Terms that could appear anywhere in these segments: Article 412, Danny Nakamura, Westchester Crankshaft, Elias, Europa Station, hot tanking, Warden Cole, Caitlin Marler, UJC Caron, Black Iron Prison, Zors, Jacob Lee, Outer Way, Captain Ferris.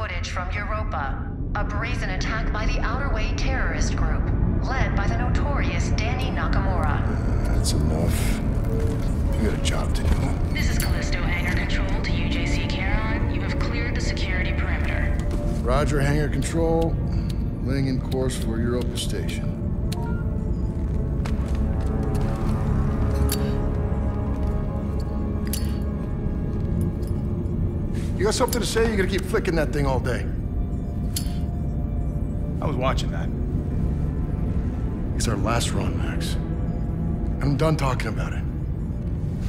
footage from Europa. A brazen attack by the Outer Way terrorist group, led by the notorious Danny Nakamura. That's enough. You got a job to do. This is Callisto Hangar Control to UJC Caron. You have cleared the security perimeter. Roger, Hangar Control. Laying in course for Europa Station. You got something to say? You're gonna keep flicking that thing all day. I was watching that. It's our last run, Max. I'm done talking about it.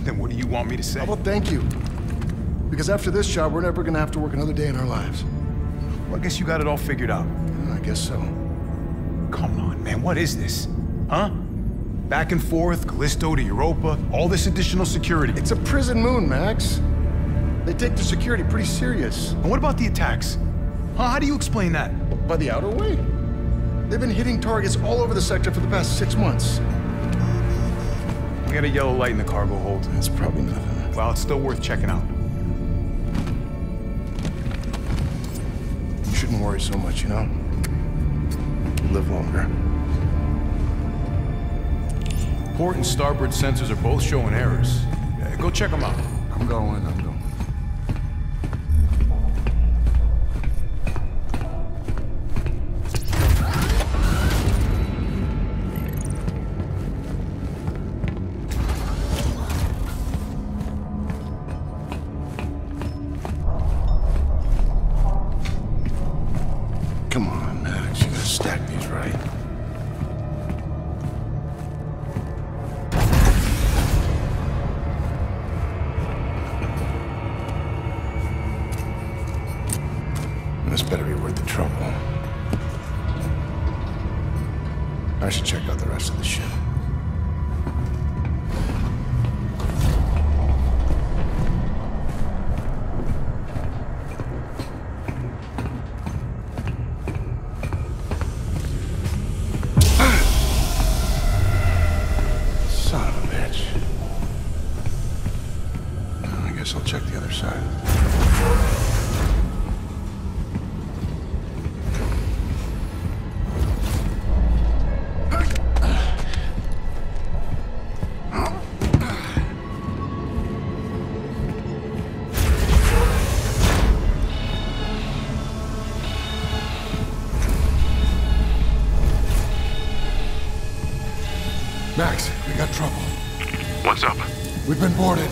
Then what do you want me to say? Well, thank you. Because after this job, we're never gonna have to work another day in our lives. Well, I guess you got it all figured out. I guess so. Come on, man, what is this? Huh? Back and forth, Callisto to Europa, all this additional security. It's a prison moon, Max. They take their security pretty serious. And what about the attacks? Huh, how do you explain that? By the Outer Way. They've been hitting targets all over the sector for the past 6 months. We got a yellow light in the cargo hold. That's probably nothing. Well, it's still worth checking out. You shouldn't worry so much, you know? You live longer. Port and starboard sensors are both showing errors. Yeah, go check them out. I'm going. This better be worth the trouble. I should check out the rest of the ship. Son of a bitch. Well, I guess I'll check the other side. Max, we got trouble. What's up? We've been boarded.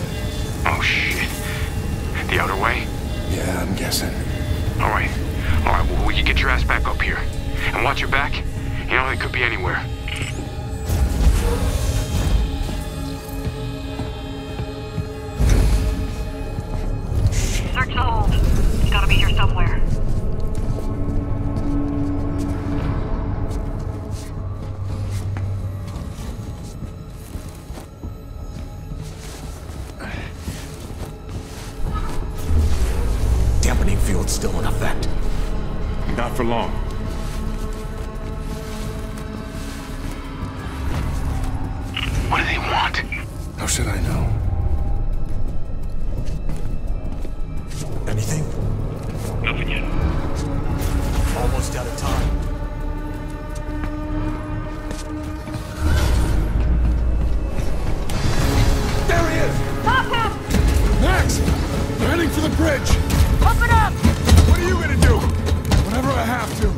Oh, shit. The Outer Way? Yeah, I'm guessing. All right, well, will you get your ass back up here? And watch your back? You know, it could be anywhere. Search the hold. It's gotta be here somewhere. Field's still in effect. Not for long. What do they want? How should I know? Anything? Nothing yet. Almost out of time. There he is! Pop him! Max! We're heading for the bridge! Pump it up! What are you gonna do? Whenever I have to.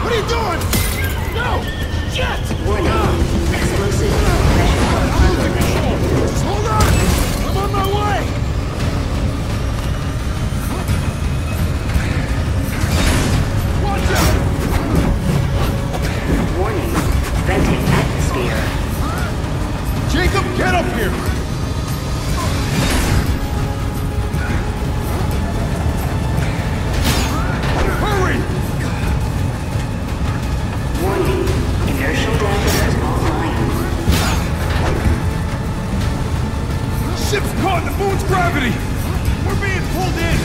What are you doing? No! Shit! Wake up! Explosive. I'm losing control. Just hold on! I'm on my way! Watch out! Warning. Venting atmosphere. Jacob, get up here! Hurry! Warning, inertial damage online. Ship's caught in the moon's gravity! We're being pulled in!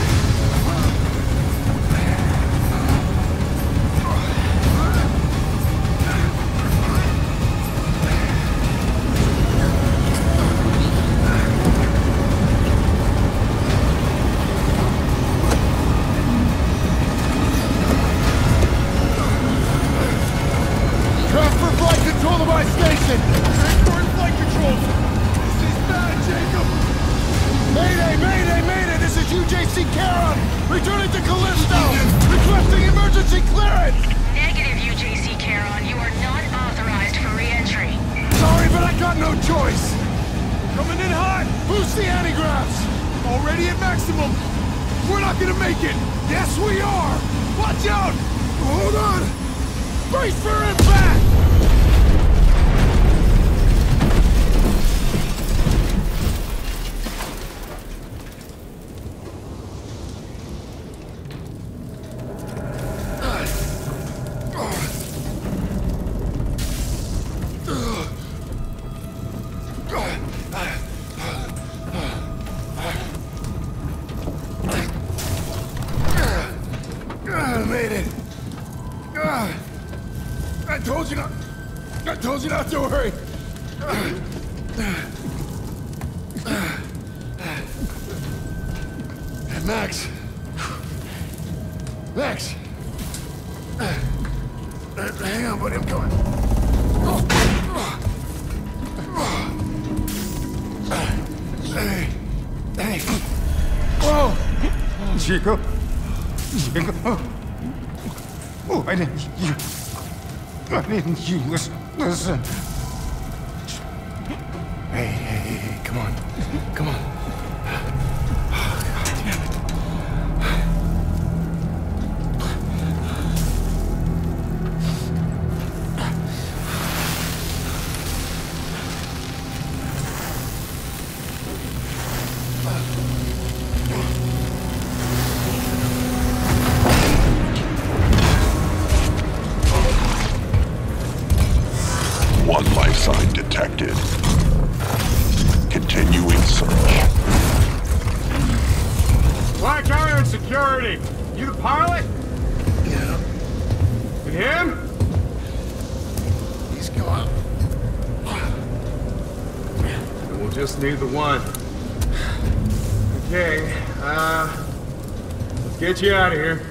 Returning to Callisto! Requesting emergency clearance! Negative, UJC Caron. You are not authorized for re-entry. Sorry, but I got no choice! Coming in hot! Boost the antigraphs! Already at maximum! We're not gonna make it! Yes, we are! Watch out! Hold on! Brace for impact! Not to worry. Max. Max. Hang on, buddy. I'm coming. Hey. Hey. Whoa. Jacob. Jacob. Oh, I didn't. I didn't. Listen. Hey, come on. Come on. Oh, God damn it. One life sign detected. Continuing search. Black Iron Security! You the pilot? Yeah. And him? He's gone. And we'll just need the one. Okay, let's get you out of here.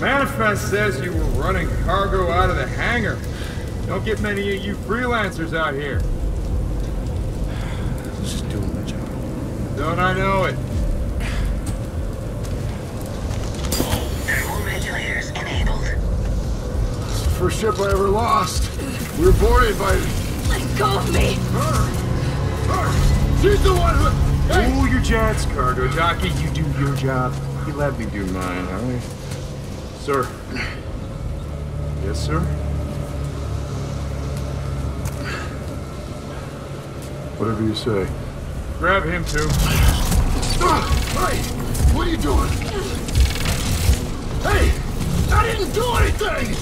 Manifest says you were running cargo out of the hangar. Don't get many of you freelancers out here. I was just doing my job. Don't I know it? Thermal regulators enabled. It's the first ship I ever lost. We were boarded by... Let go of me! Her! She's the one who... Hey. Cool your jets, cargo jockey. You do your job. You let me do mine, all right? Sir. Yes, sir? Whatever you say. Grab him, too. Hey! What are you doing? Hey! I didn't do anything!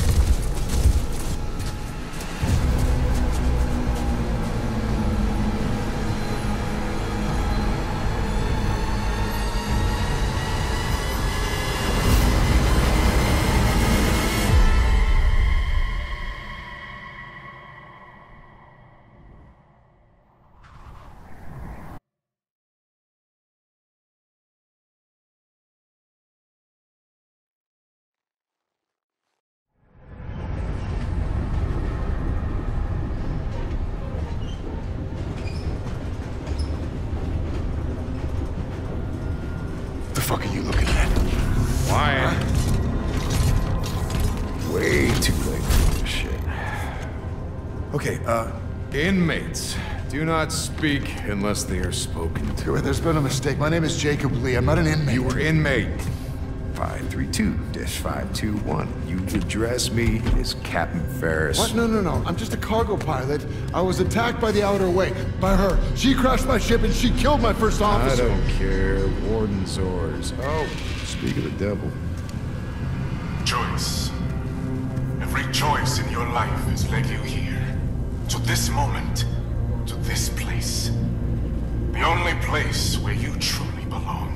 What the fuck are you looking at? Why? Way too late for this shit. Okay, inmates do not speak unless they are spoken to. There's been a mistake. My name is Jacob Lee. I'm not an inmate. You were inmate. 532-521. You address me as Captain Ferris. What? No. I'm just a cargo pilot. I was attacked by the Outer Way, by her. She crashed my ship and she killed my first officer. I don't care. Warden Zors. Oh, speak of the devil. Choice. Every choice in your life has led you here. To this moment. To this place. The only place where you truly belong.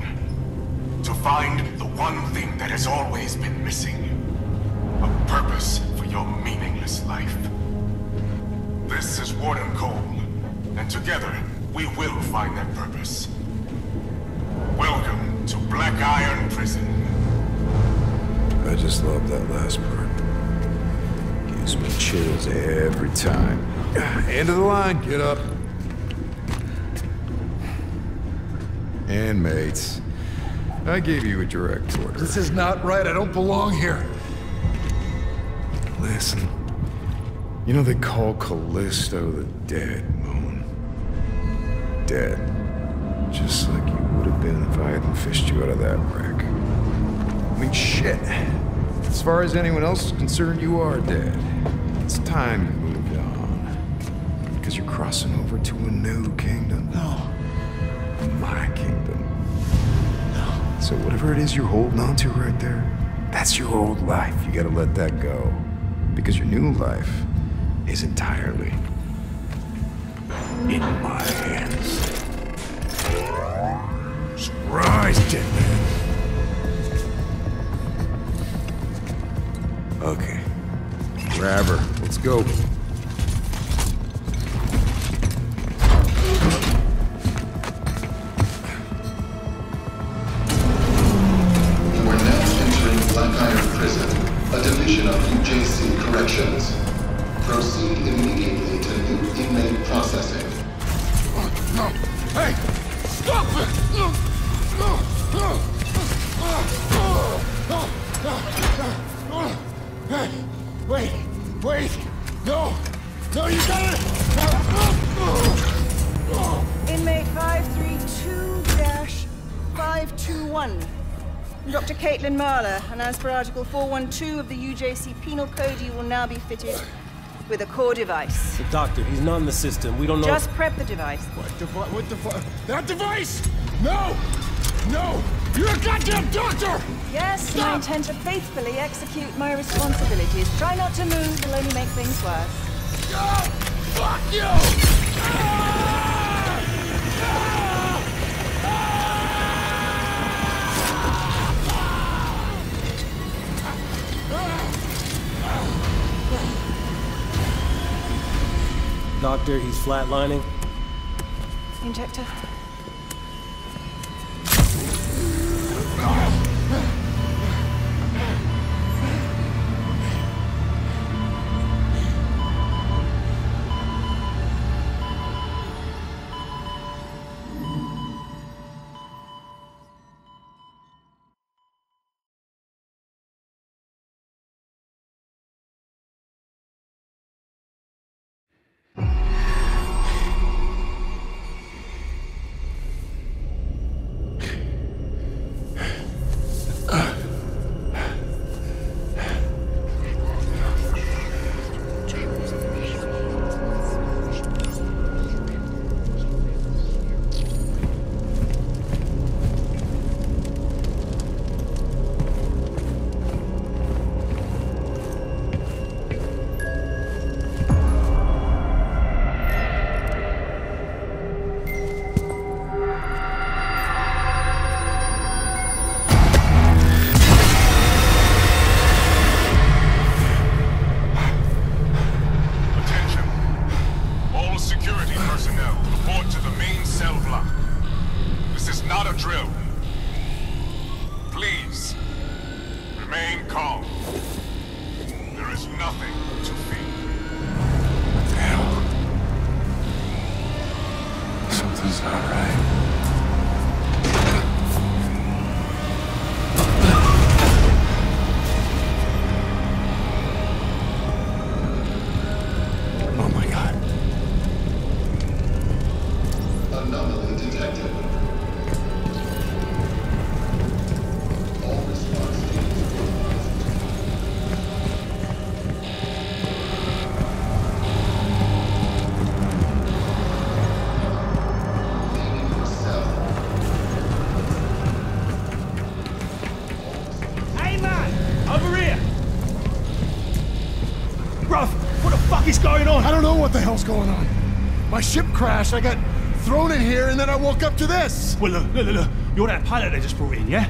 To find the one thing that has always been missing. A purpose for your meaningless life. This is Warden Cole, and together we will find that purpose. Welcome to Black Iron Prison. I just love that last part. Gives me chills every time. End of the line, get up. And mates. I gave you a direct order. This is not right. I don't belong here. Listen. You know they call Callisto the dead, Moon. Dead. Just like you would have been if I hadn't fished you out of that wreck. I mean, shit. As far as anyone else is concerned, you are dead. It's time you moved on. Because you're crossing over to a new kingdom. No. My kingdom. No. So whatever it is you're holding on to right there, that's your old life. You gotta let that go. Because your new life is entirely in my hands. Surprise, dead man. Okay. Grab her. Let's go. We're next entering Black Iron Prison, a division of UJC Corrections. Proceed immediately to new inmate processing. No! Hey! Stop it! No! No! No! No! No! No! Hey! Wait! Wait! No! No, you got it! Inmate 532-521. Dr. Caitlin Marler, and as per Article 412 of the UJC Penal Code, you will now be fitted with a core device. The doctor, he's not in the system. We don't know. Just prep the device. What device? What device? That device? No! No! You're a goddamn doctor! Yes, stop. I intend to faithfully execute my responsibilities. Try not to move, it'll only make things worse. Oh, fuck you! Ah! Ah! Doctor, he's flatlining. Injector. What the hell's going on? My ship crashed, I got thrown in here, and then I woke up to this! Well, look. You're that pilot they just brought in, yeah?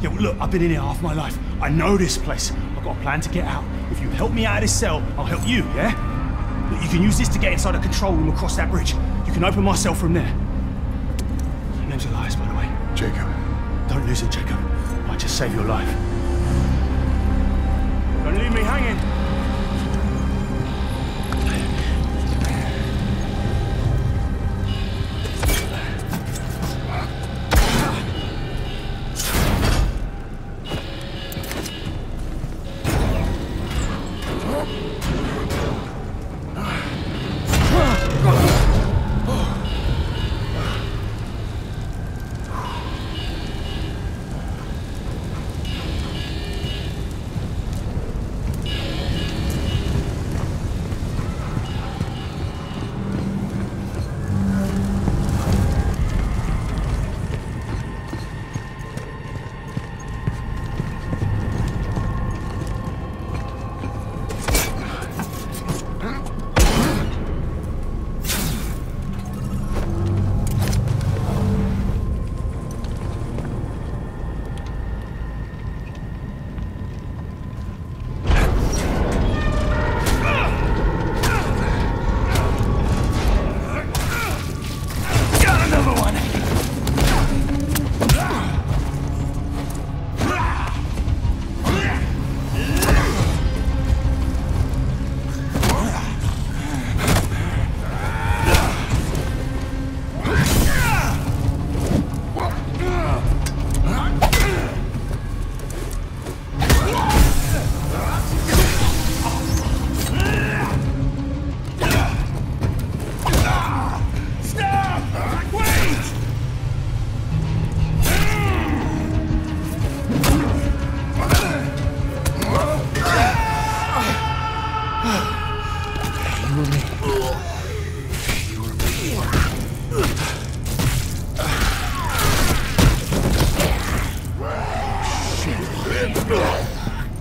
Yeah, well, look, I've been in here half my life. I know this place. I've got a plan to get out. If you help me out of this cell, I'll help you, yeah? Look, you can use this to get inside the control room across that bridge. You can open my cell from there. My name's Elias, by the way. Jacob. Don't lose it, Jacob. I just saved your life. Don't leave me hanging.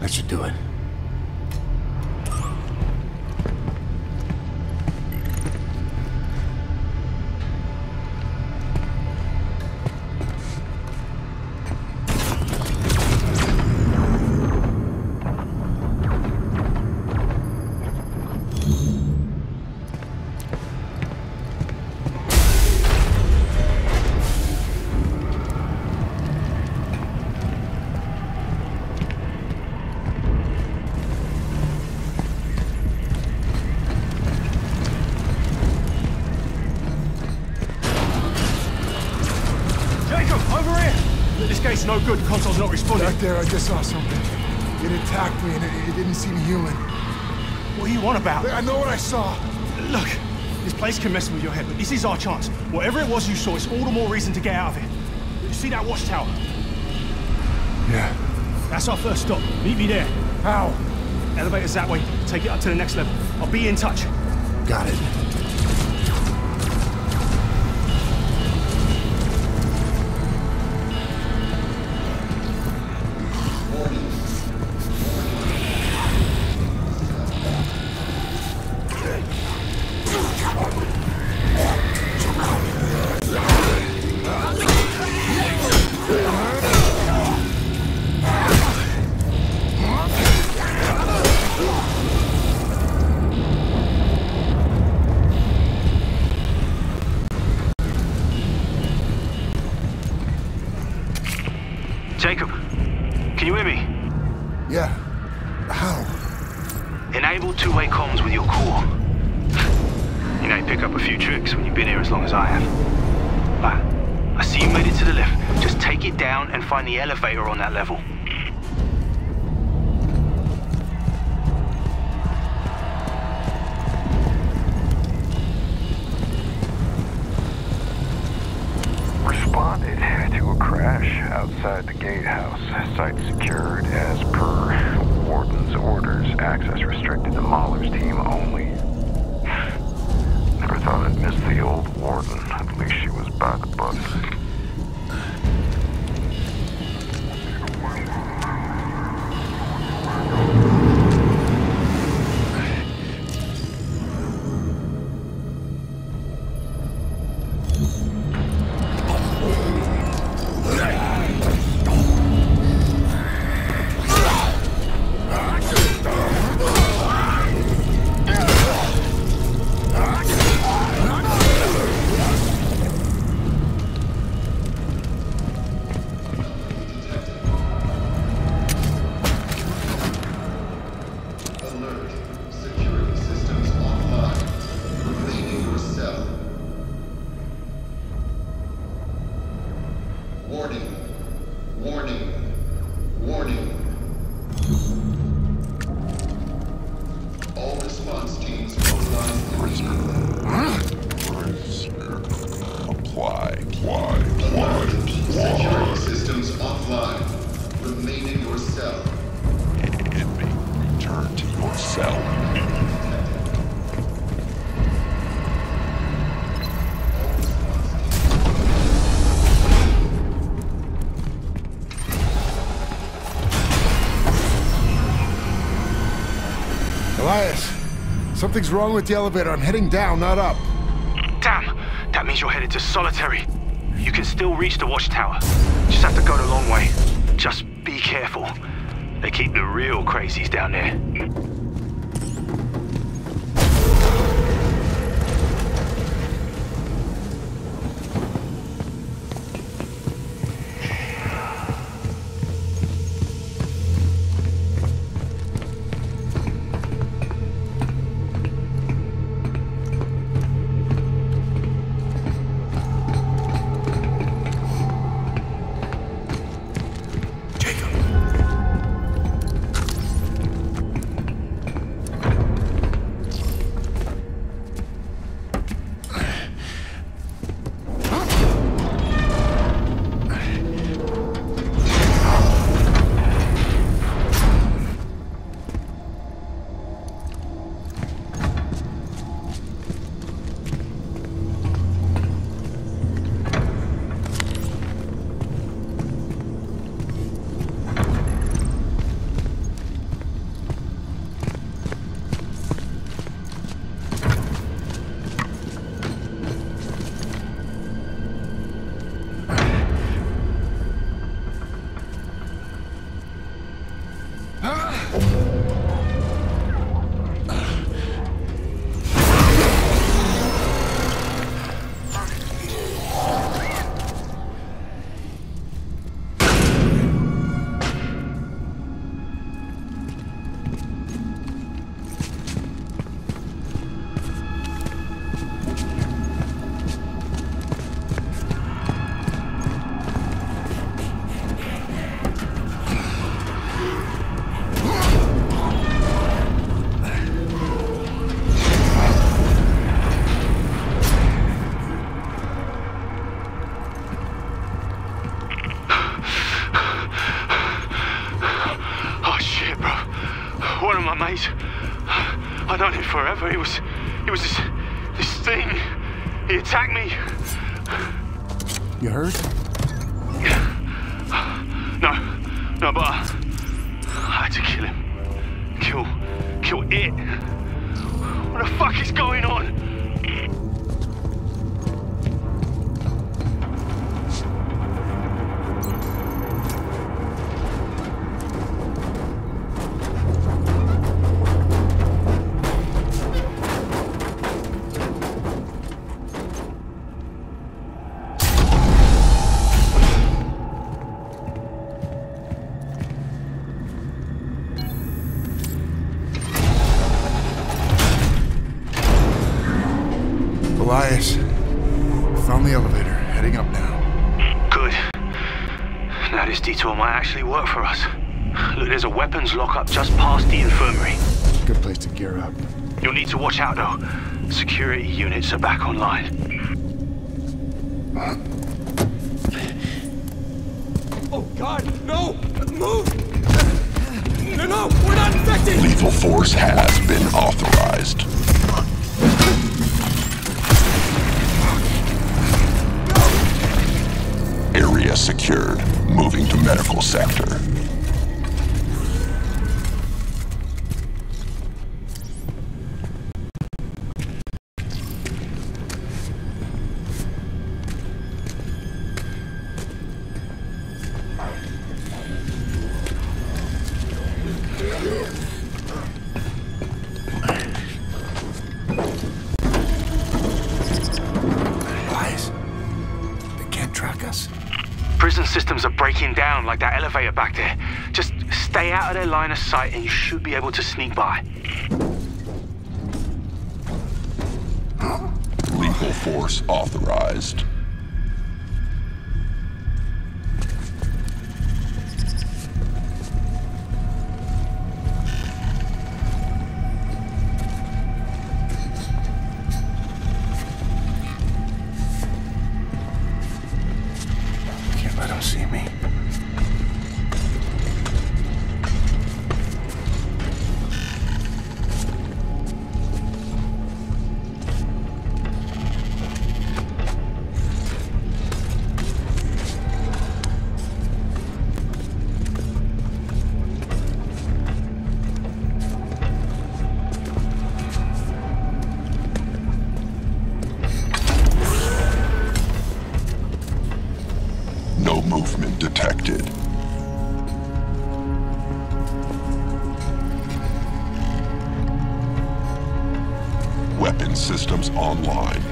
That should do it. No good, console's not responding. Back there, I just saw something. It attacked me and it didn't seem human. What do you want about? I know what I saw. Look, this place can mess with your head, but this is our chance. Whatever it was you saw, it's all the more reason to get out of it. You see that watchtower? Yeah. That's our first stop. Meet me there. How? Elevator's that way. Take it up to the next level. I'll be in touch. Got it. Jacob, can you hear me? Yeah. How? Enable two-way comms with your core. You know, you pick up a few tricks when you've been here as long as I have. But I see you made it to the lift. Just take it down and find the elevator on that level. Outside the gatehouse, site secured as per Warden's orders. Access restricted to Mahler's team only. Never thought I'd miss the old Warden. At least she was by the book. Elias, something's wrong with the elevator. I'm heading down, not up. Damn! That means you're headed to solitary. You can still reach the watchtower. Just have to go the long way. Just be careful. They keep the real crazies down there. maze. I known him forever. It was this thing. He attacked me. You hurt? No, but I had to kill him. Kill it. What the fuck is going on? Elias, found the elevator, heading up now. Good. Now this detour might actually work for us. Look, there's a weapons lockup just past the infirmary. It's a good place to gear up. You'll need to watch out though. Security units are back online. Oh God, no! Move! No, we're not infected! Lethal force has been authorized. Area secured. Moving to medical sector. Down like that elevator back there. Just stay out of their line of sight and you should be able to sneak by. Lethal force authorized. Systems online.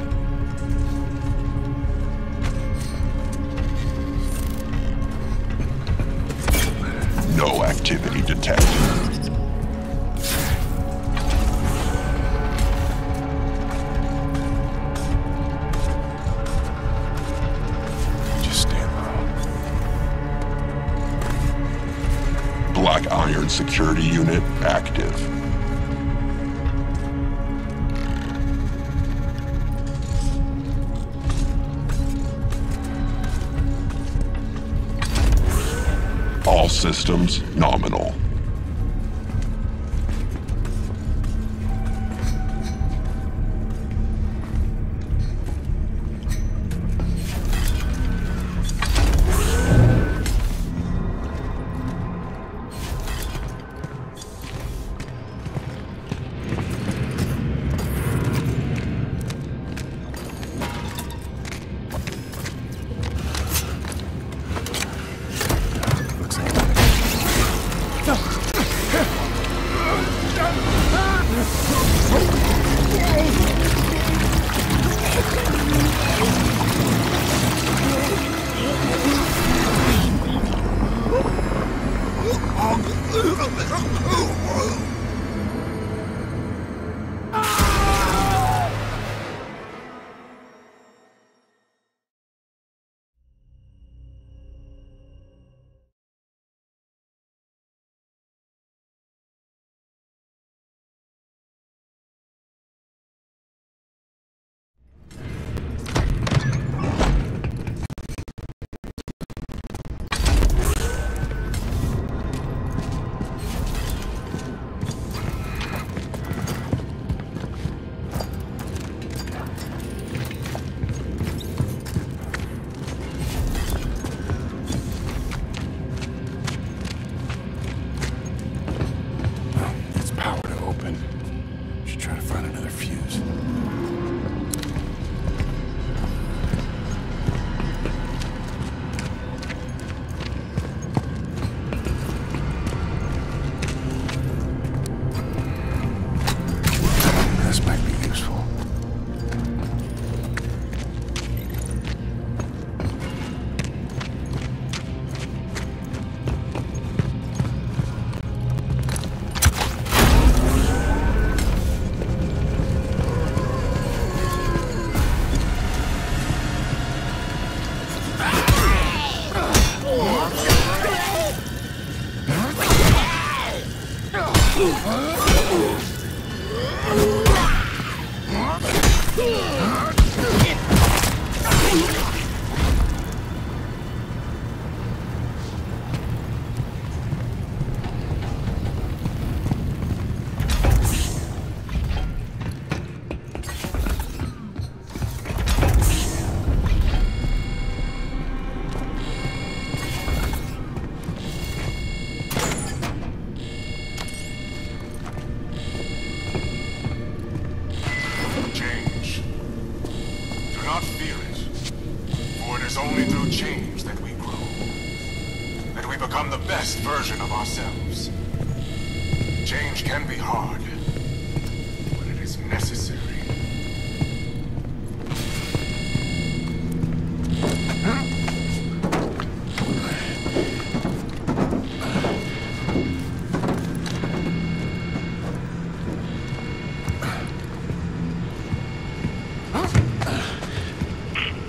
No activity detected. Just stand low. Black Iron Security Unit active. All systems nominal.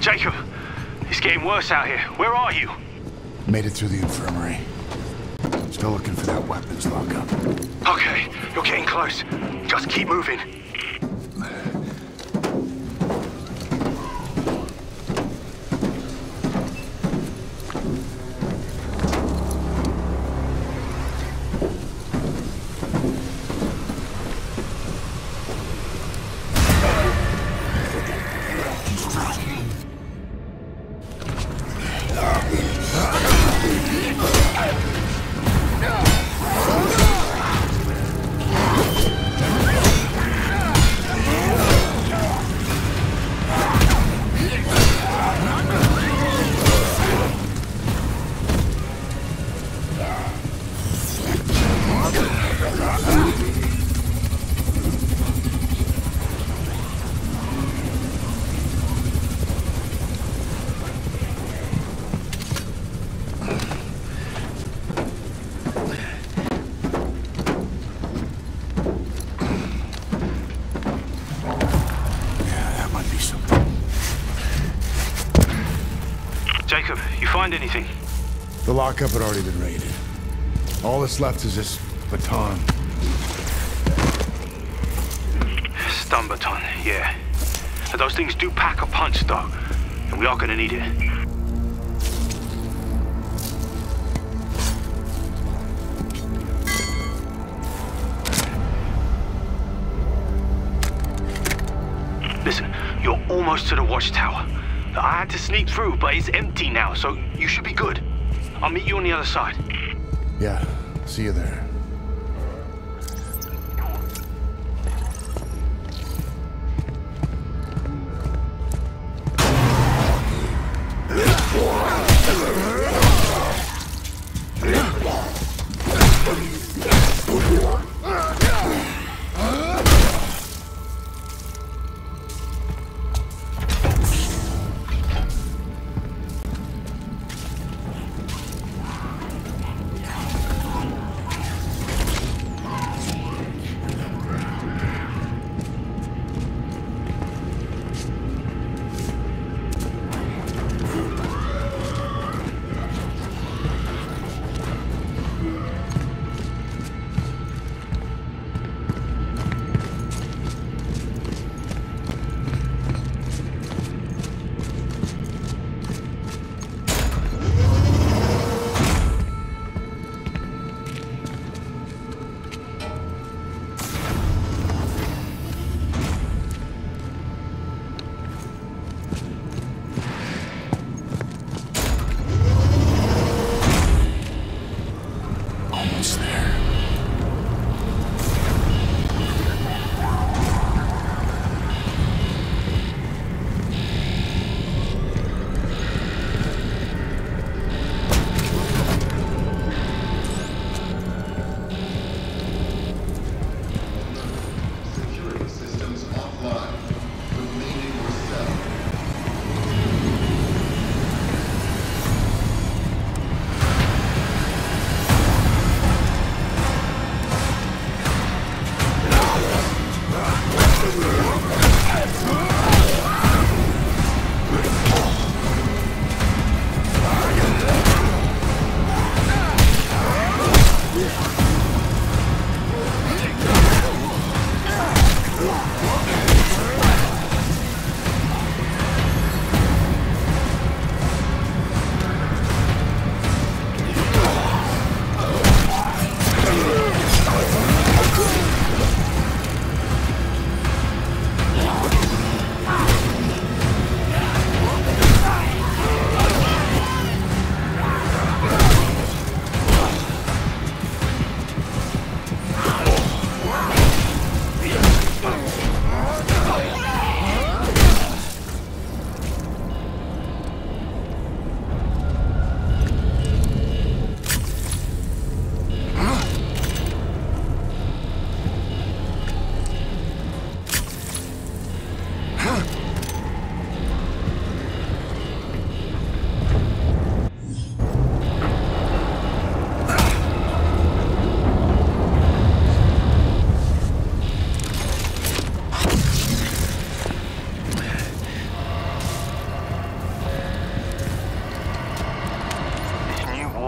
Jacob, it's getting worse out here. Where are you? Made it through the infirmary. Still looking for that weapons lockup. Okay, you're getting close. Just keep moving. Anything? The lockup had already been raided. All that's left is this baton. Stun baton, yeah. And those things do pack a punch, though, and we are going to need it. Listen, you're almost to the watchtower. I had to sneak through, but it's empty now, so you should be good. I'll meet you on the other side. Yeah, see you there.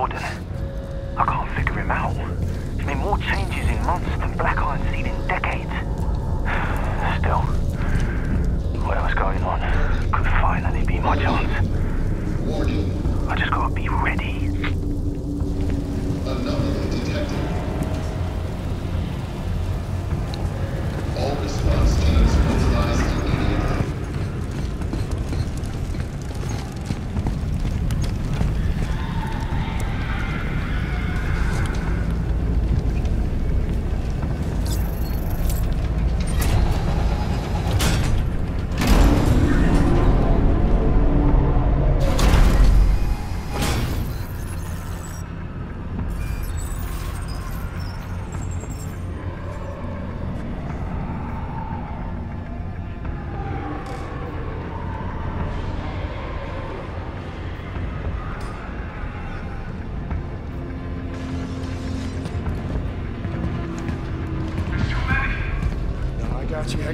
Warden. I can't figure him out. There's been more changes in months than Black Iron's seen in decades. Still, whatever's going on could finally be my chance. Warden. I just gotta be ready. Anomaly detected. All response teams mobilized immediately.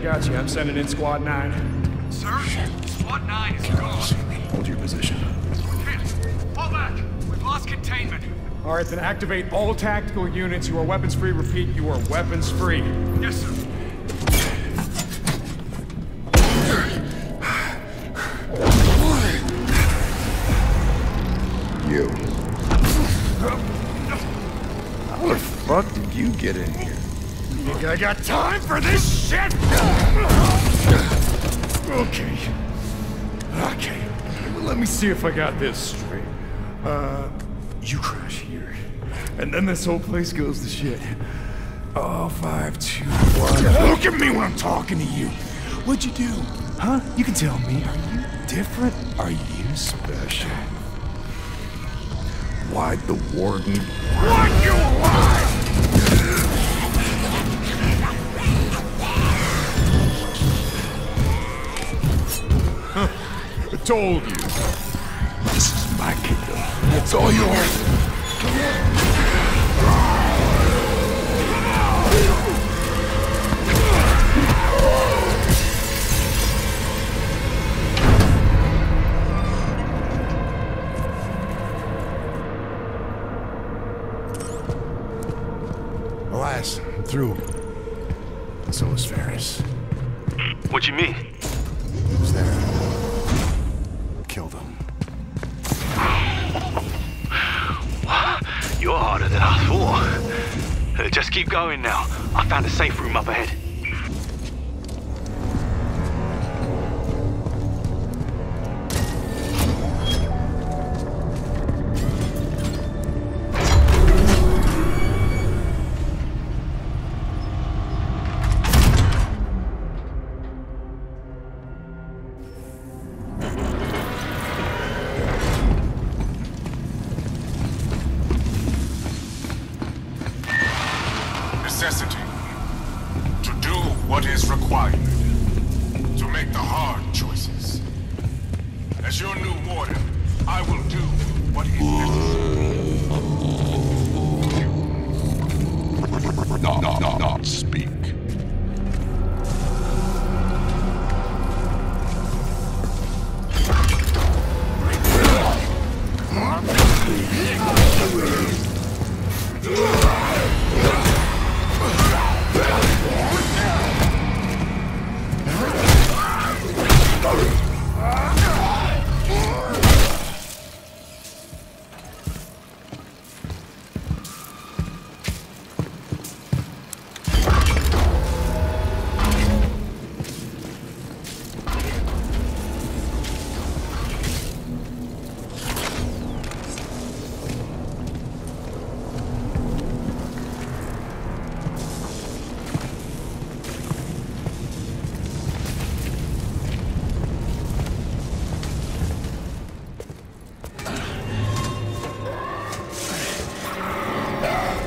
Gotcha, I'm sending in Squad 9. Sir? Squad 9 is gone. Hold your position. Repeat. Fall back! We've lost containment. Alright, then activate all tactical units. You are weapons free. Repeat, you are weapons free. Yes, sir. You. How the fuck did you get in here? You think I got time for this shit? Okay. Okay. Well, let me see if I got this straight. You crash here. And then this whole place goes to shit. Oh, 5, 2, 1. Look at me when I'm talking to you. What'd you do? Huh? You can tell me. Are you different? Are you special? Why'd the Warden... What you lie? Told you. This is my kingdom. It's all yours. Elias, I'm through. And so is Ferris. What you mean? He was there. Kill them. You're harder than I thought. Just keep going now. I found a safe room up ahead.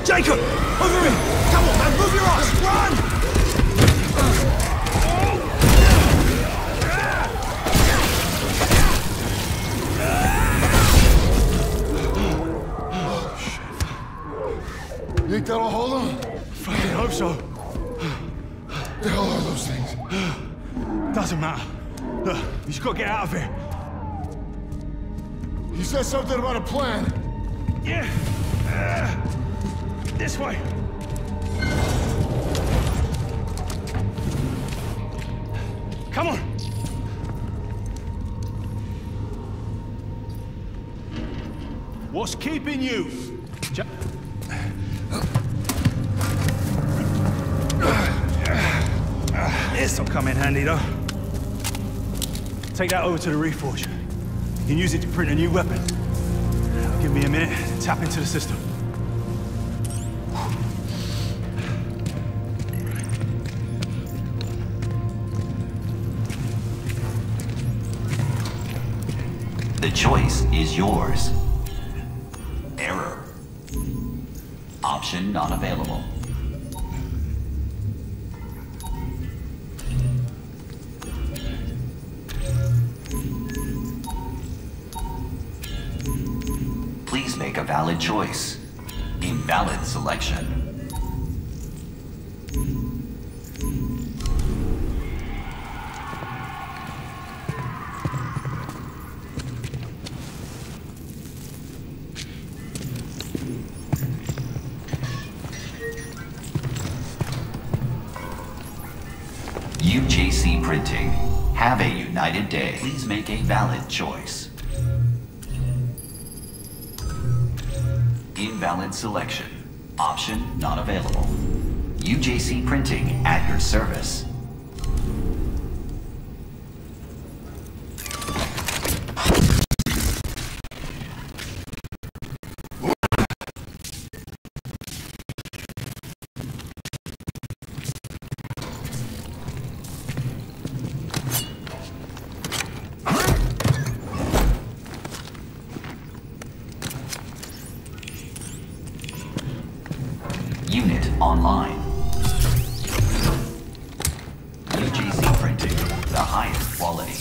Jacob! Over me! Come on, man! Move your ass! Run! Oh, shit. You think that'll hold on? Fucking hope so. What the hell are those things? Doesn't matter. Look, you just gotta get out of here. You said something about a plan. This way. Come on. What's keeping you? This'll come in handy, though. Take that over to the reforge. You can use it to print a new weapon. Give me a minute to tap into the system. The choice is yours. Error. Option not available. Please make a valid choice. Invalid selection. UJC Printing. Have a united day. Please make a valid choice. Invalid selection. Option not available. UJC Printing at your service. Unit online. UJC Printing, the highest quality.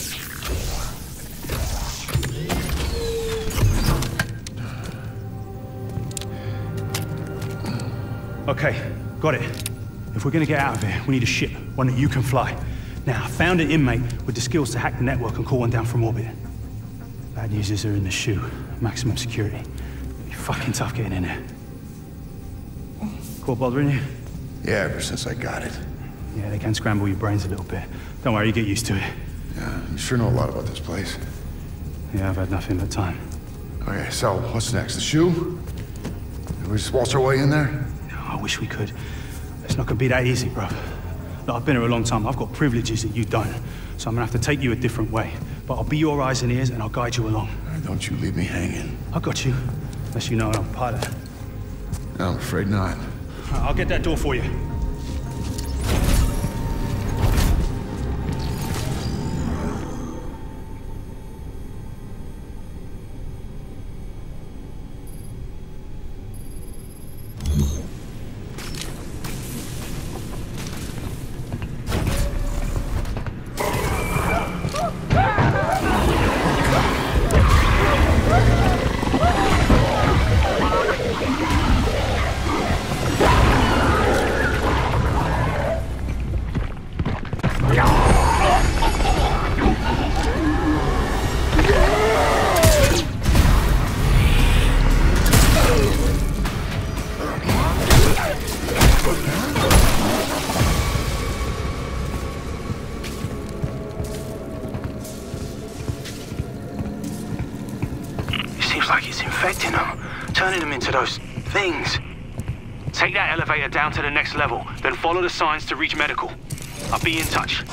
Okay, got it. If we're gonna get out of here, we need a ship, one that you can fly. Now, I found an inmate with the skills to hack the network and call one down from orbit. Bad news is they're in the shoe, maximum security. It'd be fucking tough getting in there. Caught bothering you? Yeah, ever since I got it. Yeah, they can scramble your brains a little bit. Don't worry, you get used to it. Yeah, you sure know a lot about this place. Yeah, I've had nothing but time. Okay, so what's next? The shoe? Can we just waltz our way in there? No, I wish we could. It's not gonna be that easy, bruv. Look, I've been here a long time. I've got privileges that you don't. So I'm gonna have to take you a different way. But I'll be your eyes and ears and I'll guide you along. Don't you leave me hanging. I got you. Unless you know I'm a pilot. No, I'm afraid not. I'll get that door for you. Take that elevator down to the next level, then follow the signs to reach medical. I'll be in touch.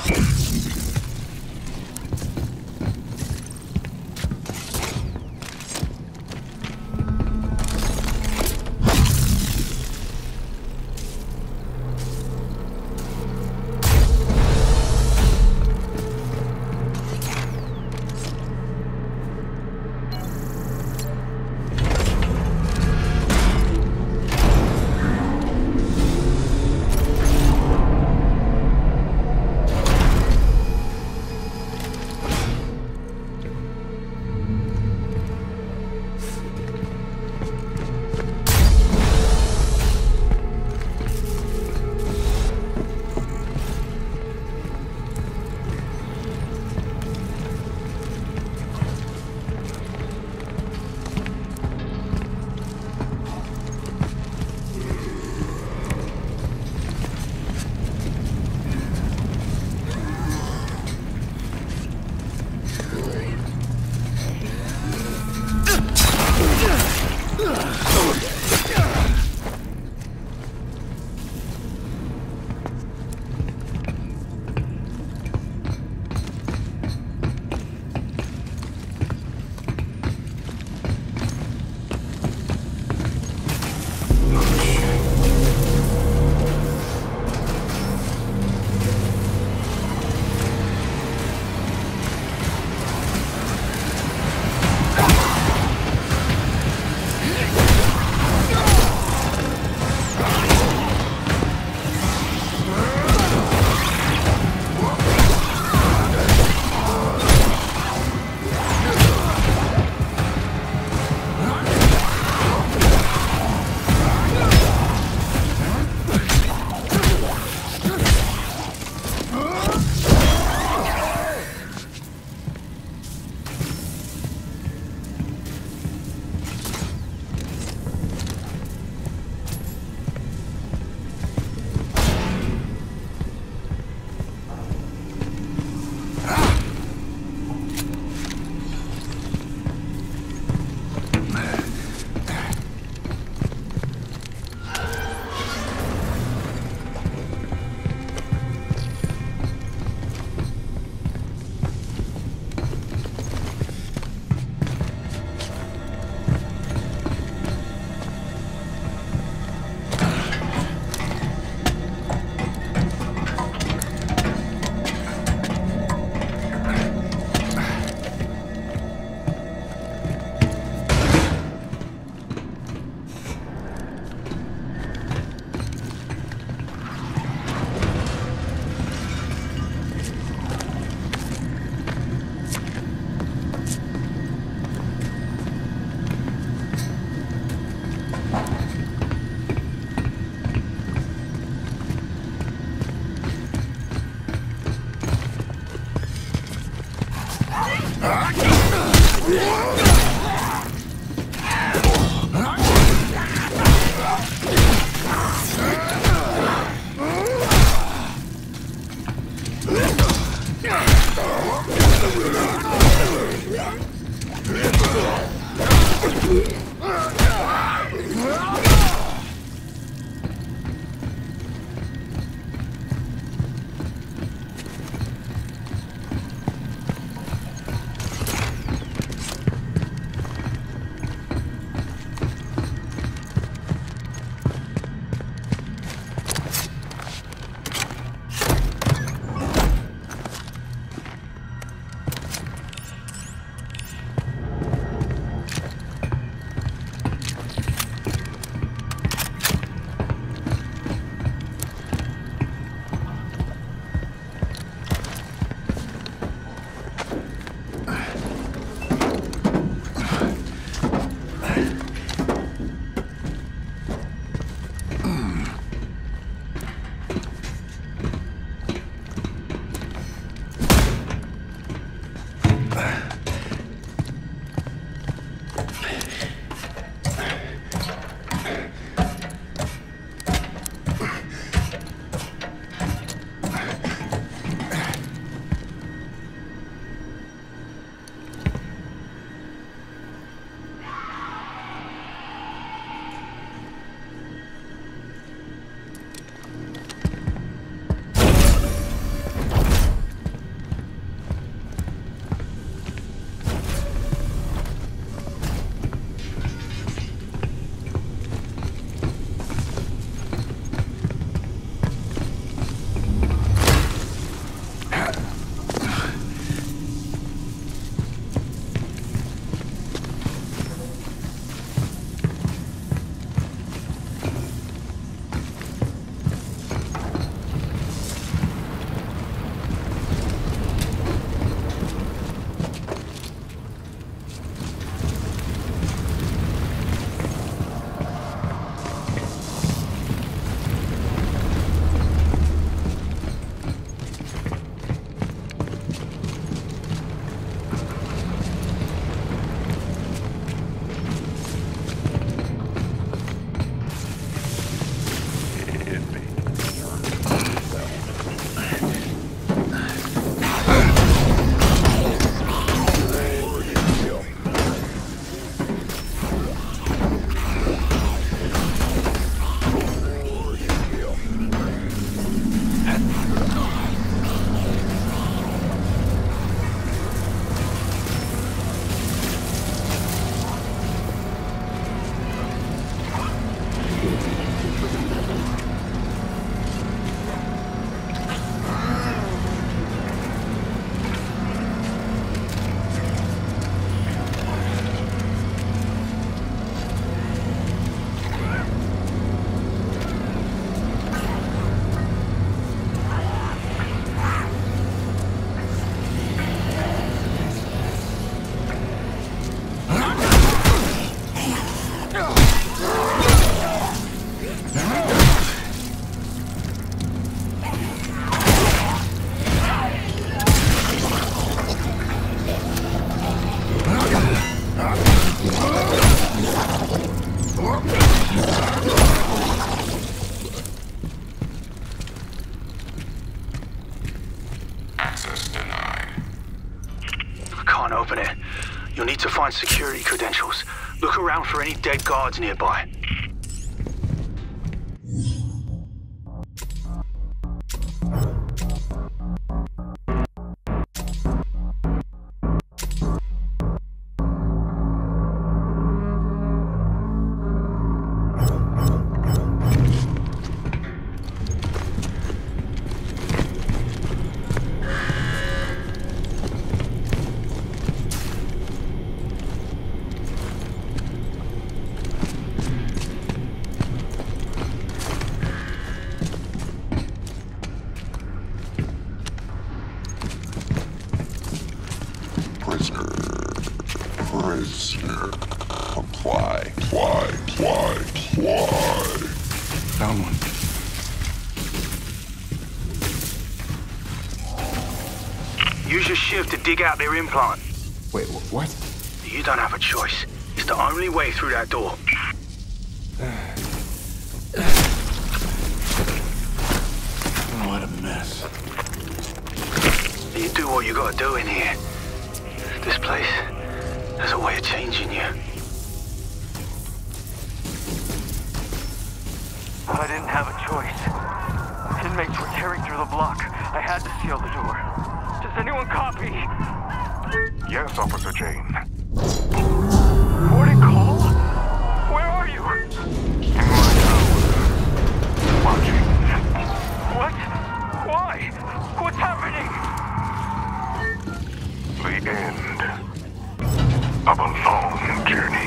Security credentials. Look around for any dead guards nearby. Dig out their implant. Wait, what? You don't have a choice. It's the only way through that door. What a mess. You do what you gotta do in here. This place has a way of changing you. I didn't have a choice. Inmates were tearing through the block. I had to seal the door. Does anyone copy? Yes, Officer Jane. Warden Cole? Where are you? In my tower. Watching. What? Why? What's happening? The end of a long journey.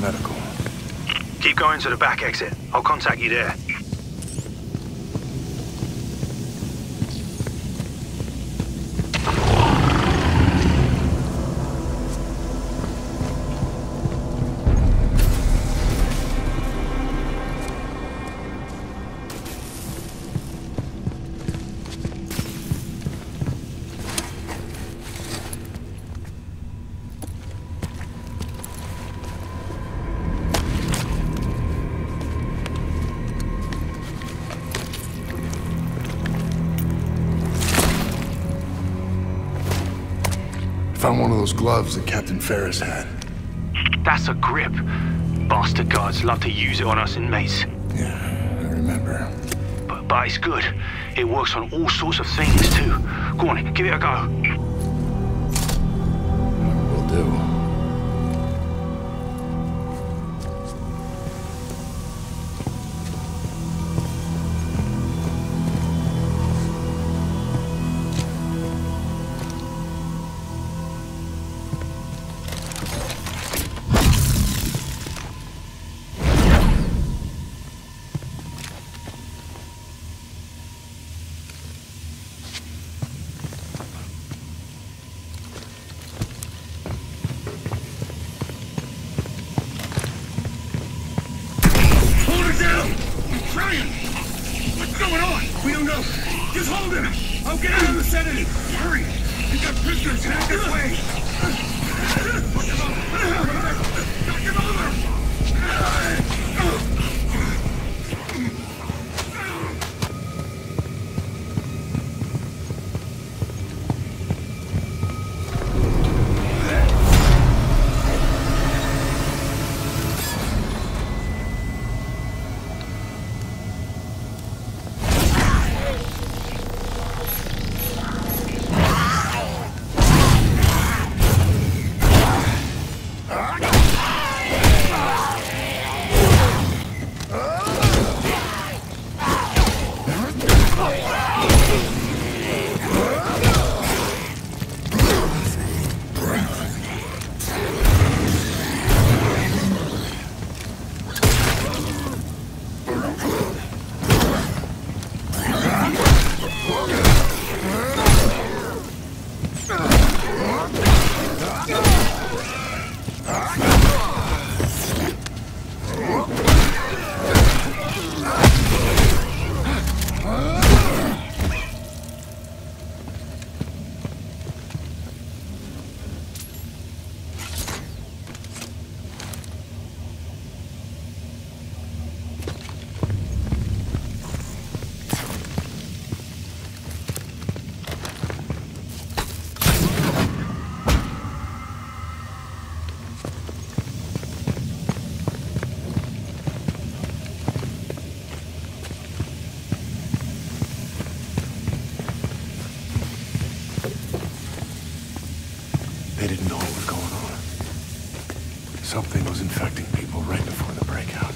Medical. Keep going to the back exit. I'll contact you there. Found one of those gloves that Captain Ferris had. That's a grip. Bastard guards love to use it on us inmates. Yeah, I remember. But it's good. It works on all sorts of things, too. Go on, give it a go. Will do. Something was infecting people right before the breakout.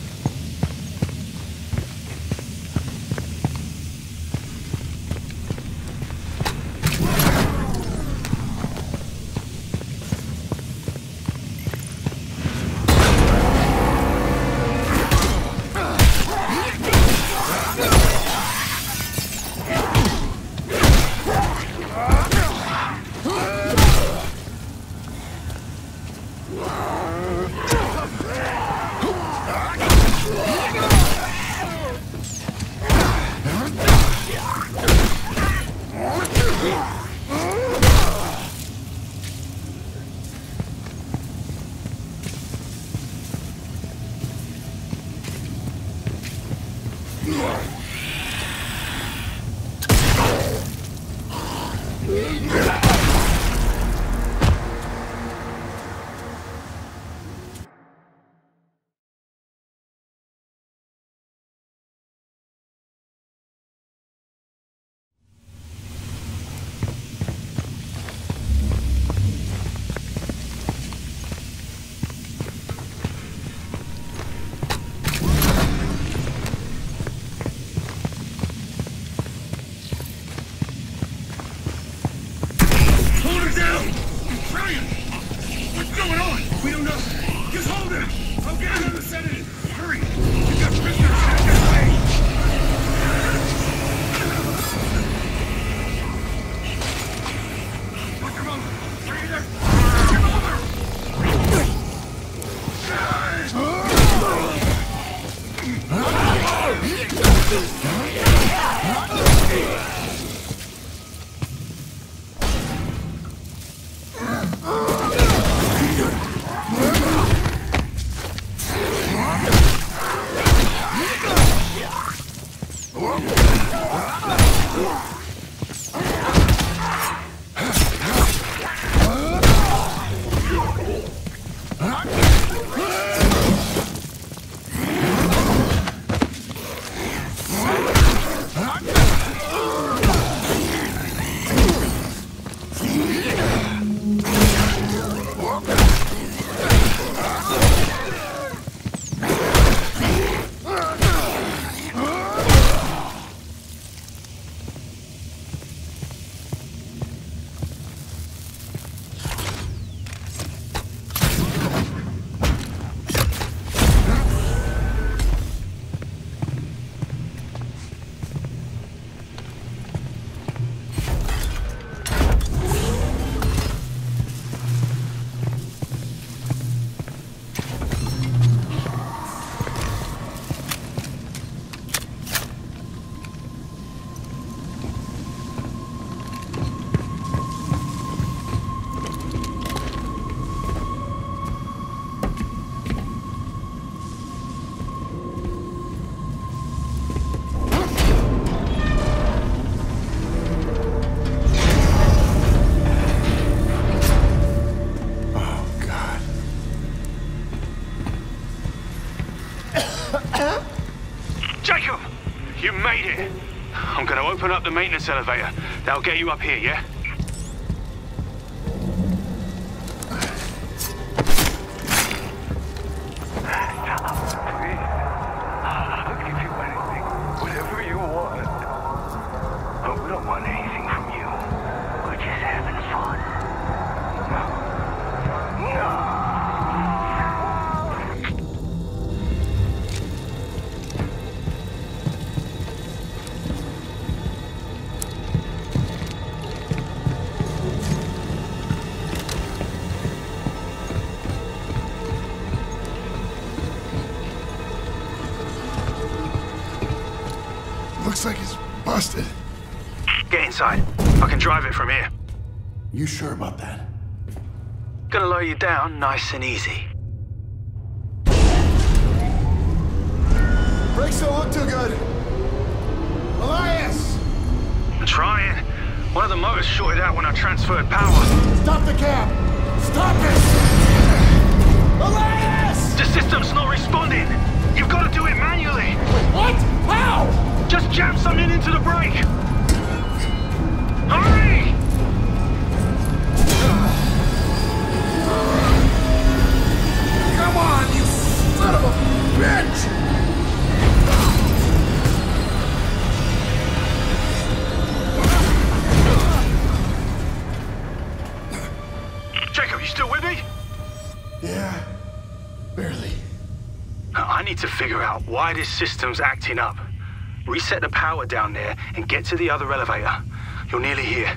Open up the maintenance elevator. That'll get you up here, yeah? I can drive it from here. You sure about that? Gonna lower you down nice and easy. Brakes don't look too good. Elias! I'm trying. One of the motors shorted out when I transferred power. Stop the cab! Stop it! Elias! The system's not responding. You've got to do it manually. Wait, what? How? Just jam something into the brake. Hurry! Go! Barely. Now, I need to figure out why this system's acting up. Reset the power down there and get to the other elevator. You're nearly here.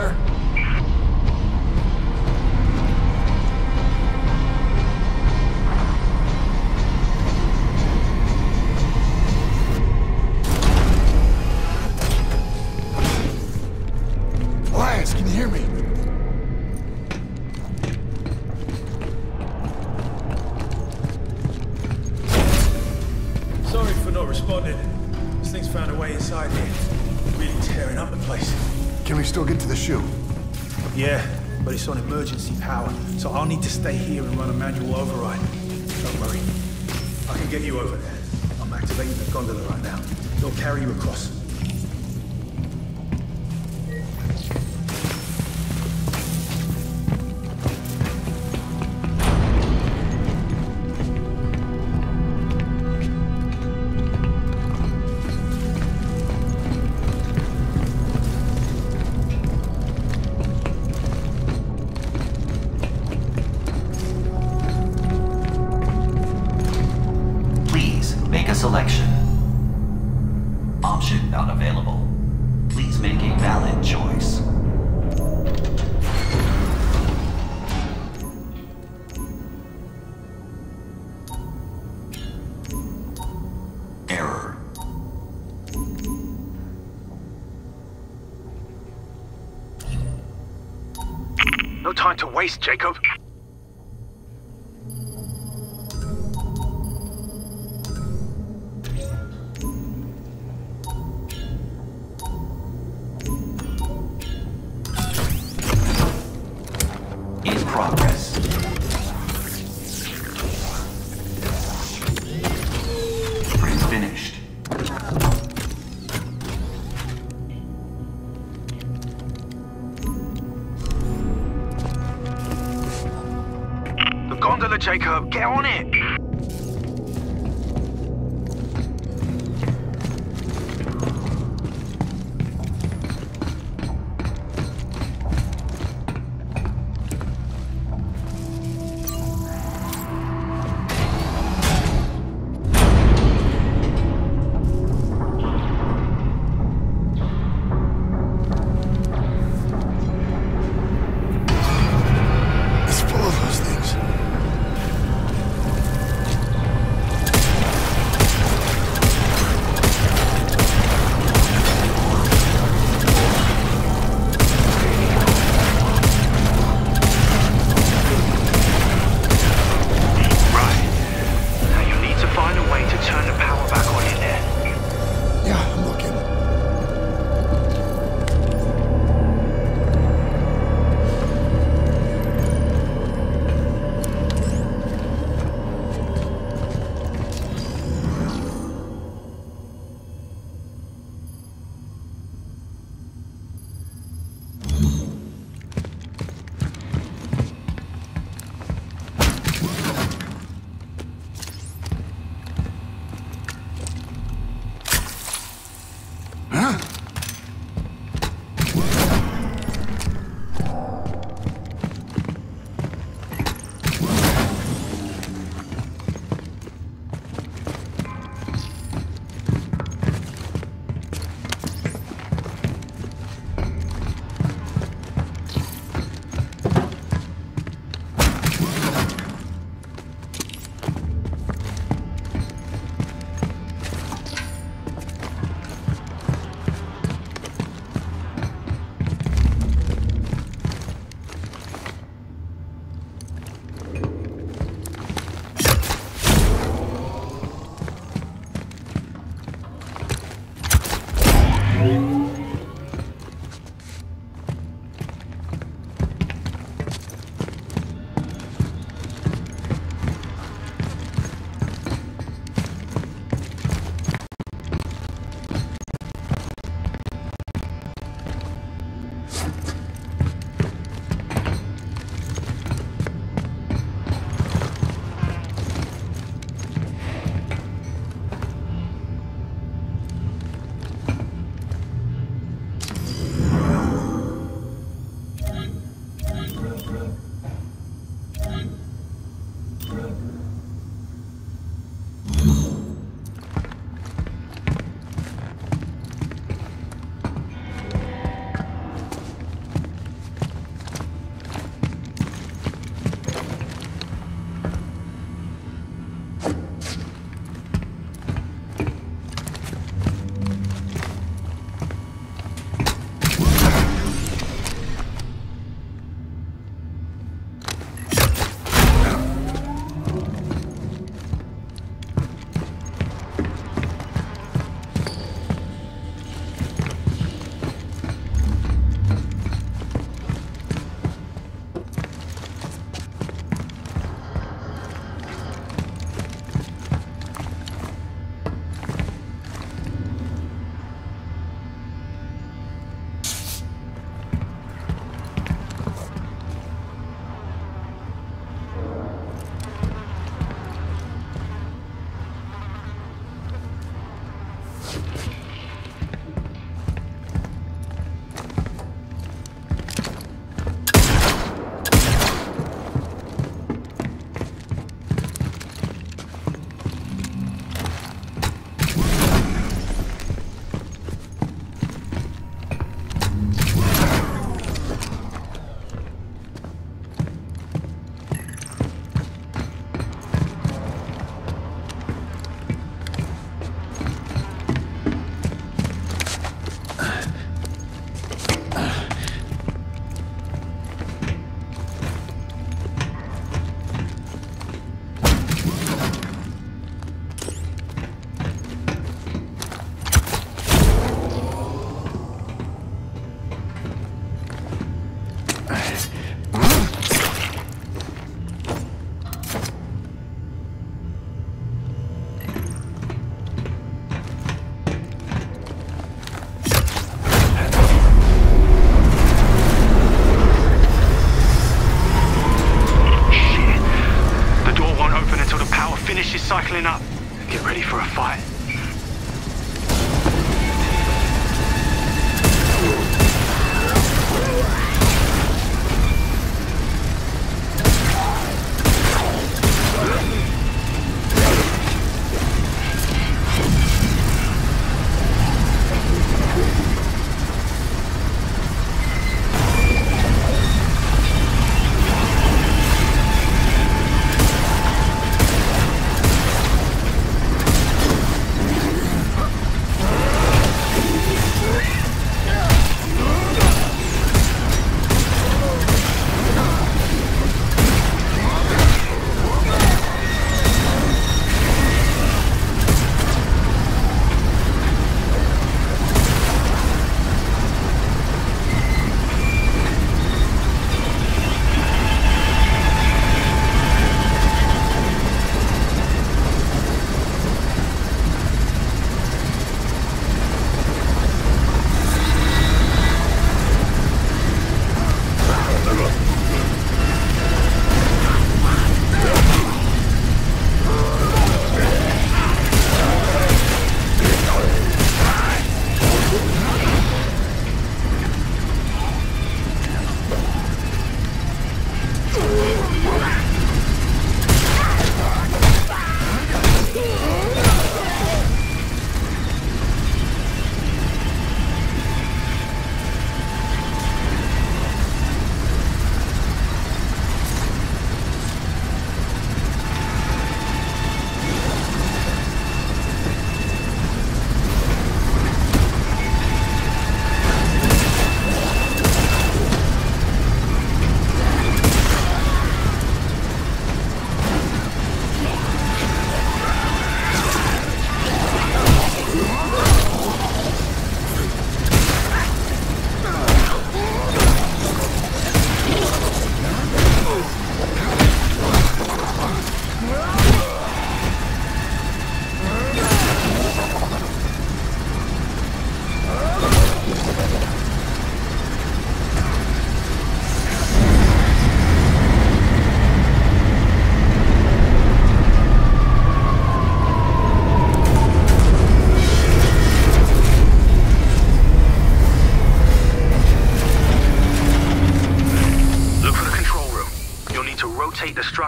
there? Elias, can you hear me? Sorry for not responding. This thing's found a way inside here. Really tearing up the place. Can we still get to the chute? Yeah, but it's on emergency power, so I'll need to stay here and run a manual override. Don't worry. I can get you over there. I'm activating the gondola right now. They'll carry you across. No time to waste, Jacob. Jacob, get on it!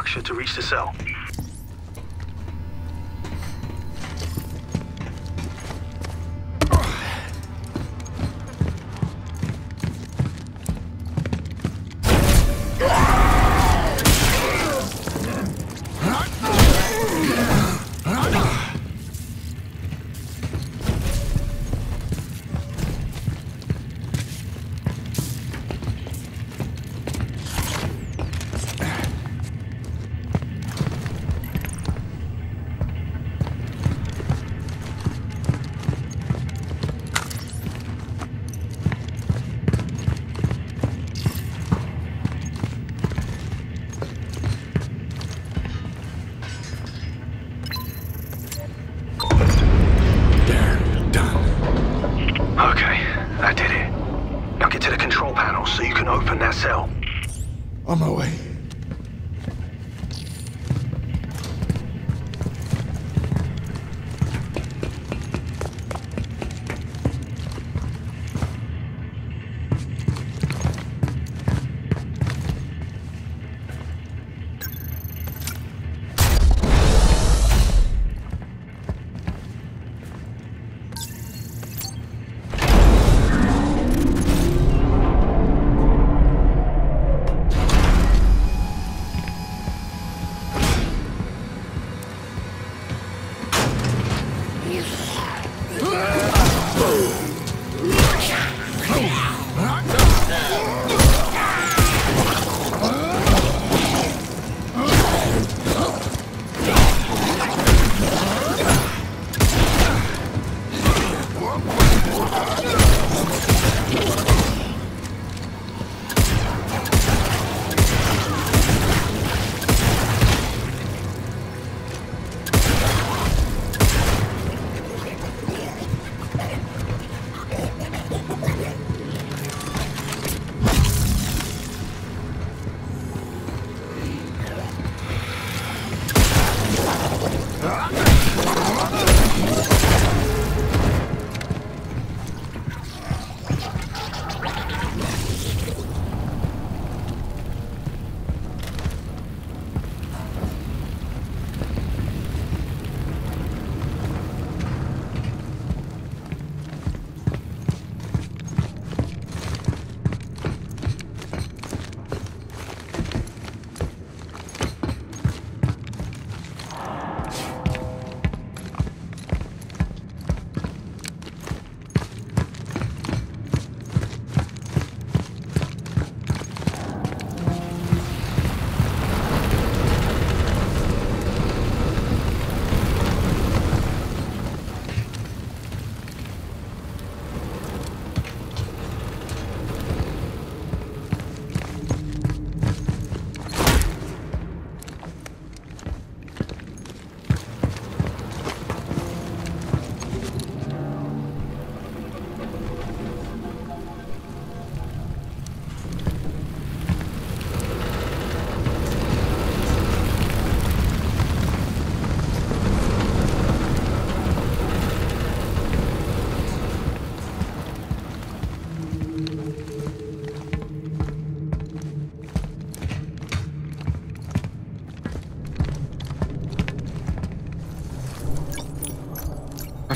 structure to reach the cell.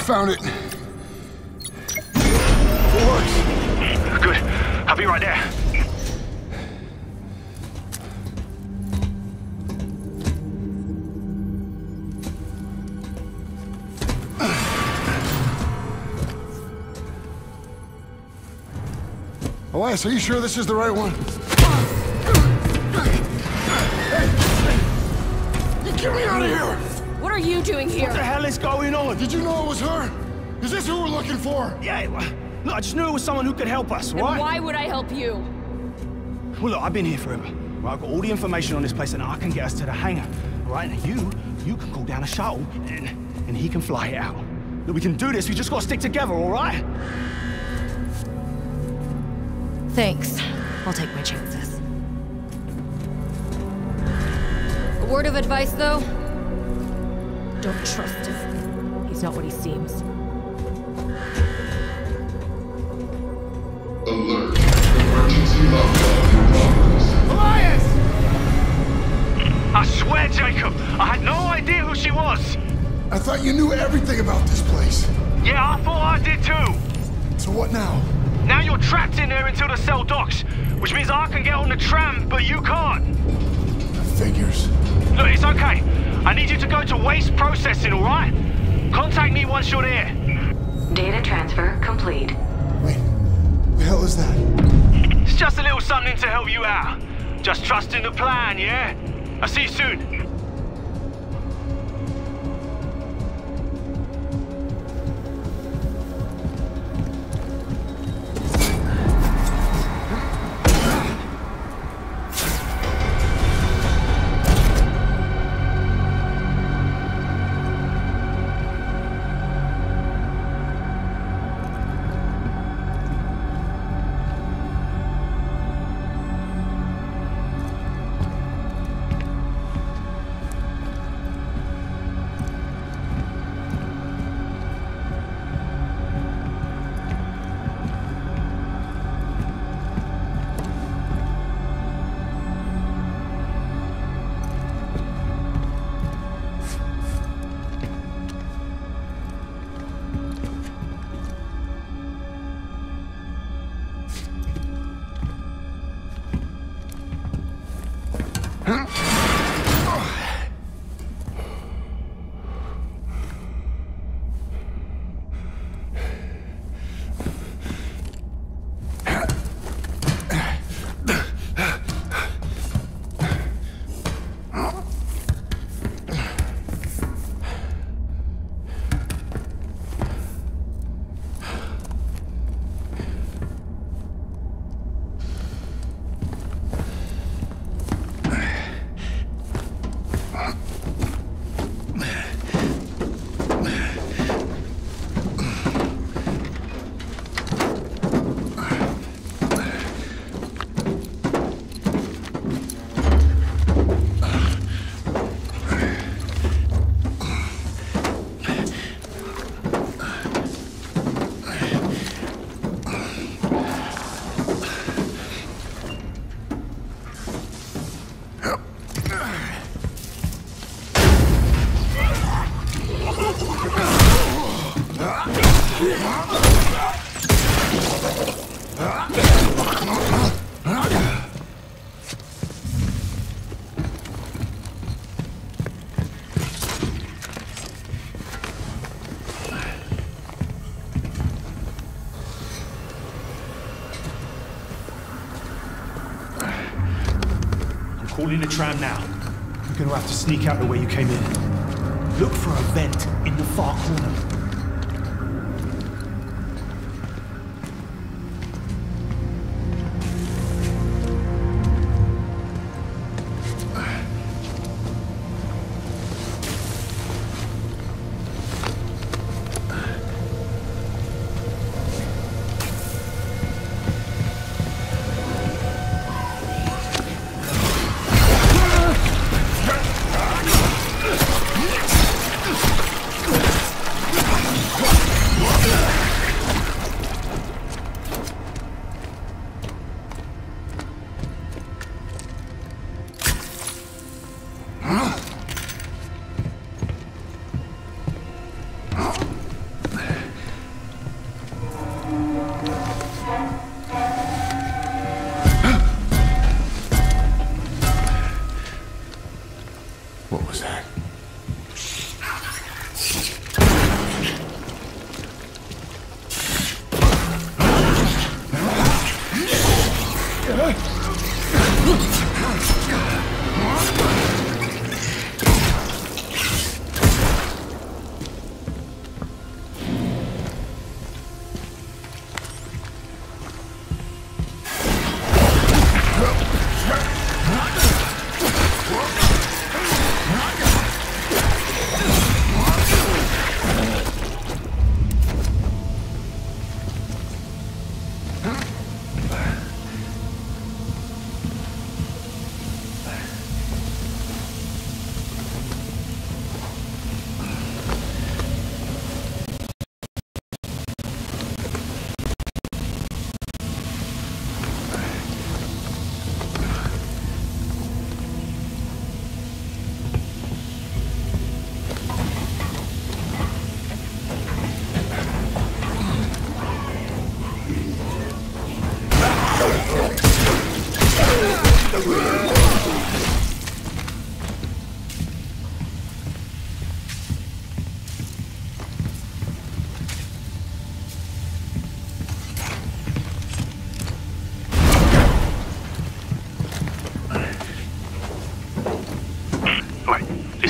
Found it. It works. Good. I'll be right there. Elias, are you sure this is the right one? Hey! Get me out of here! What are you doing here? What the hell is going on? Did you know it was her? Is this who we're looking for? Yeah, look, I just knew it was someone who could help us, right? And why would I help you? Well, look, I've been here forever. Right? I've got all the information on this place and I can get us to the hangar, right? And you can call down a shuttle and he can fly it out. Look, we can do this, we just gotta stick together, all right? Thanks. I'll take my chances. A word of advice, though? Don't trust him. He's not what he seems. Alert. Emergency lockdown in progress. Elias! I swear. swear, Jacob, I had no idea who she was. I thought you knew everything about this place. Yeah, I thought I did too. So what now? Now you're trapped in there until the cell docks, which means I can get on the tram, but you can't. Figures. Look, it's okay. I need you to go to waste processing, all right? Contact me once you're there. Data transfer complete. Wait, what the hell is that? It's just a little something to help you out. Just trust in the plan, yeah? I'll see you soon. In a tram now. You're gonna have to sneak out the way you came in. Look for a vent in the far corner.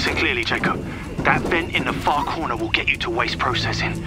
Listen clearly, Jacob. That vent in the far corner will get you to waste processing.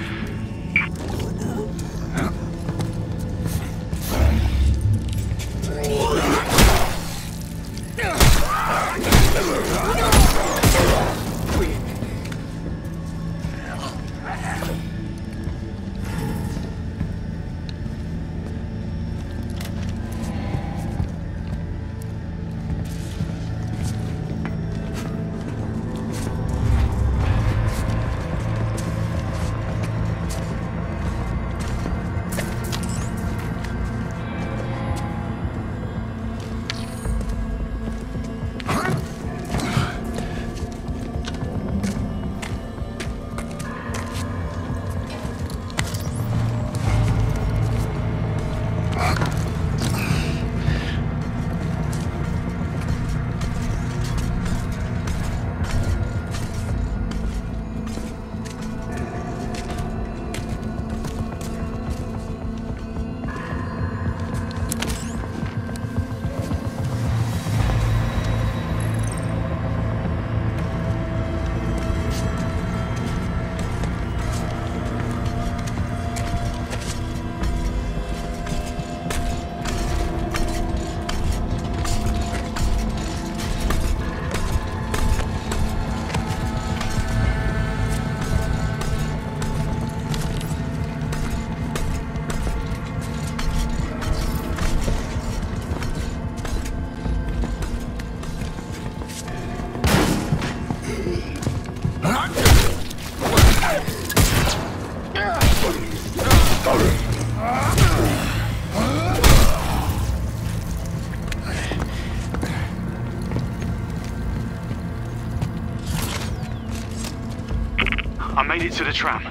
It to the tram.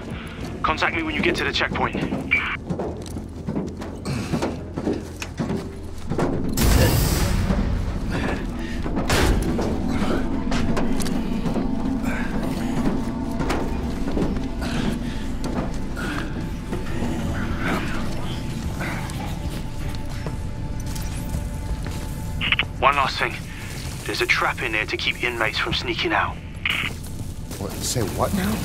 Contact me when you get to the checkpoint. One last thing. There's a trap in there to keep inmates from sneaking out. What? Say what now?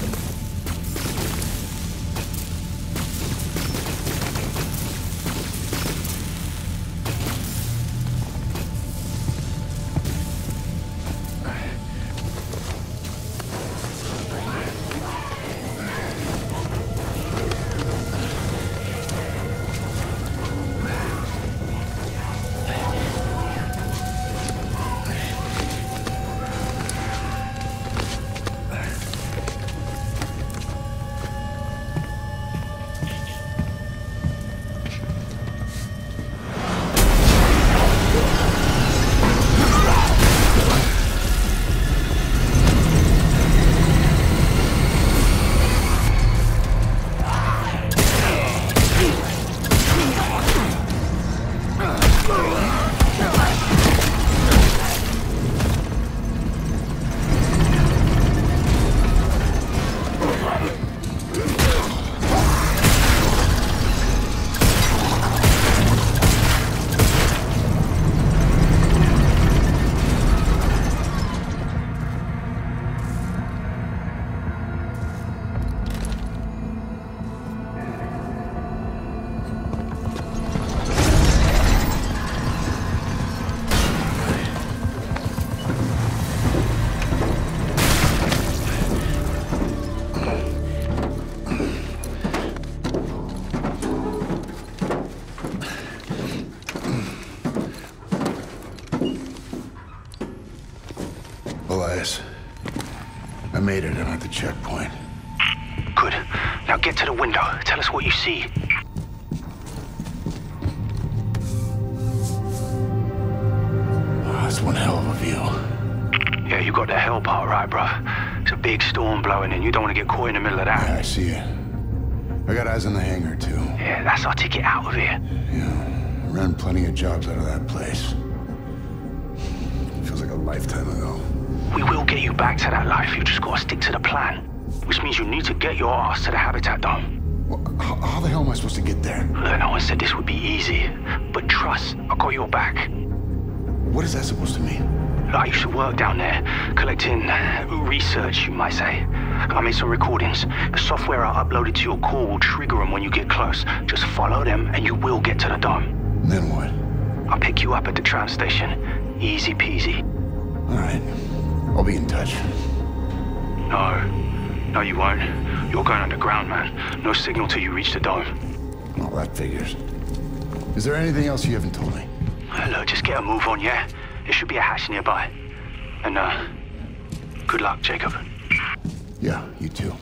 Checkpoint. Good. Now get to the window. Tell us what you see. Oh, that's one hell of a view. Yeah, you got the hell part right, bruv. It's a big storm blowing in. You don't want to get caught in the middle of that. Yeah, I see it. I got eyes on the hangar, too. Yeah, that's our ticket out of here. Yeah, I ran plenty of jobs out of that place. Feels like a lifetime ago. We will get you back to that life, you just gotta stick to the plan. Which means you need to get your ass to the habitat dome. Well, how the hell am I supposed to get there? Look, no one said this would be easy, but trust, I got your back. What is that supposed to mean? I used to work down there, collecting research, you might say. I made some recordings. The software I uploaded to your core will trigger them when you get close. Just follow them and you will get to the dome. Then what? I'll pick you up at the tram station. Easy peasy. Alright. I'll be in touch. No. No, you won't. You're going underground, man. No signal till you reach the dome. Well, that figures. Is there anything else you haven't told me? Look, just get a move on, yeah? There should be a hatch nearby. And, good luck, Jacob. Yeah, you too.